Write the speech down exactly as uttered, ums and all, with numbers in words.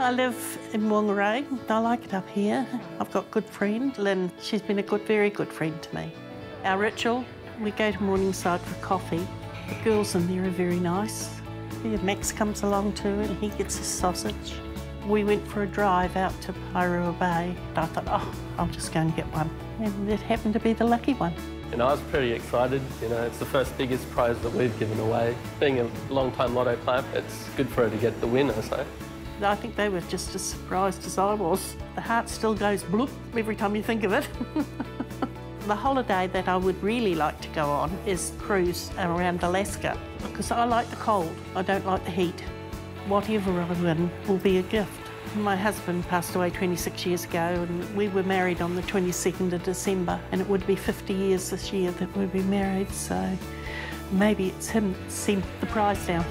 I live in Whangarei. I like it up here. I've got a good friend, Lynn. She's been a good, very good friend to me. Our ritual, we go to Morningside for coffee. The girls in there are very nice. Yeah, Max comes along too and he gets his sausage. We went for a drive out to Pairua Bay. I thought, oh, I'll just go and get one. And it happened to be the lucky one. And I was pretty excited, you know, it's the first biggest prize that we've given away. Being a long-time lotto player, it's good for her to get the win, I say. I think they were just as surprised as I was. The heart still goes bloop every time you think of it. The holiday that I would really like to go on is cruise around Alaska, because I like the cold, I don't like the heat. Whatever I win will be a gift. My husband passed away twenty-six years ago and we were married on the twenty-second of December, and it would be fifty years this year that we'd be married, so maybe it's him that sent the prize down.